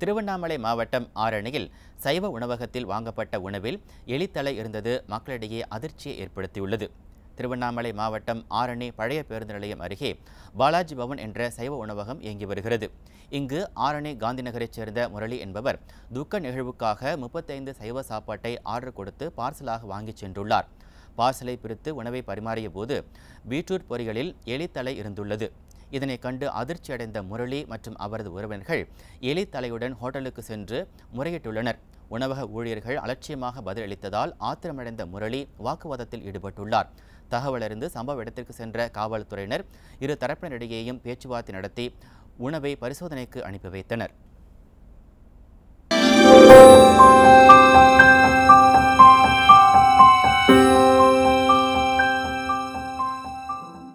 திருவண்ணாமலை மாவட்டம் ஆரணியில் சைவ உணவகத்தில் வாங்கப்பட்ட உணவில் எலித்தலை இருந்தது மக்களிடையே அதிர்ச்சியை ஏற்படுத்தியுள்ளது. திருவண்ணாமலை மாவட்டம் ஆரணி பழைய பேருந்து நிலையம் அருகே பாலாஜி பவன் என்ற சைவ உணவகம் இயங்கி வருகிறது. இங்கு ஆரணி காந்திநகரைச் சேர்ந்த முரளி என்பவர் துக்க நிகழ்வுக்காக 35 சைவ சாப்பாட்டை ஆர்டர் கொடுத்து பார்சலாக வாங்கிச் சென்றுள்ளார். பார்சலை பிரித்து உணவை பரிமாறிய போது பீட்ரூட் பொரியலில் எலித்தலை இருந்துள்ளது. இதனை கண்டு அதிர்ச்சியடைந்த முரளி மற்றும் அவரது உறவினர்கள் எலித்தலையுடன் ஹோட்டலுக்கு சென்று முறையிட்டுள்ளனர். உணவக ஊழியர்கள் அலட்சியமாக பதிலளித்ததால் ஆத்திரமடைந்த முரளி வாக்குவாதத்தில் ஈடுபட்டுள்ளார். தகவலறிந்து சம்பவ இடத்திற்கு சென்ற காவல்துறையினர் இரு தரப்பினரிடையேயும் பேச்சுவார்த்தை நடத்தி உணவை பரிசோதனைக்கு அனுப்பி வைத்தனர்.